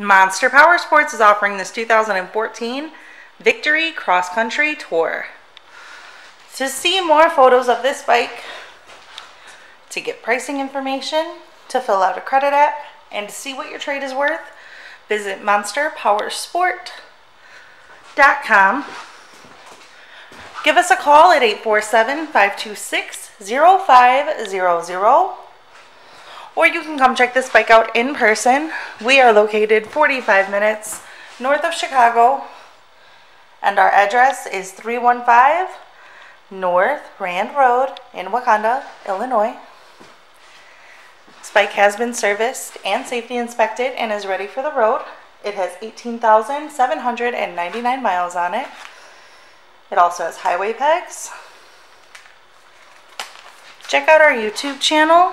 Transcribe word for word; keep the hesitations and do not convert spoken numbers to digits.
Monster Powersports is offering this two thousand fourteen Victory Cross Country Tour. To see more photos of this bike, to get pricing information, to fill out a credit app, and to see what your trade is worth, visit monster powersport dot com. Give us a call at eight four seven, five two six, zero five zero zero. Or you can come check this bike out in person. We are located forty-five minutes north of Chicago, and our address is three one five North Rand Road in Wakanda, Illinois. This bike has been serviced and safety inspected and is ready for the road. It has eighteen thousand seven hundred ninety-nine miles on it. It also has highway pegs. Check out our YouTube channel.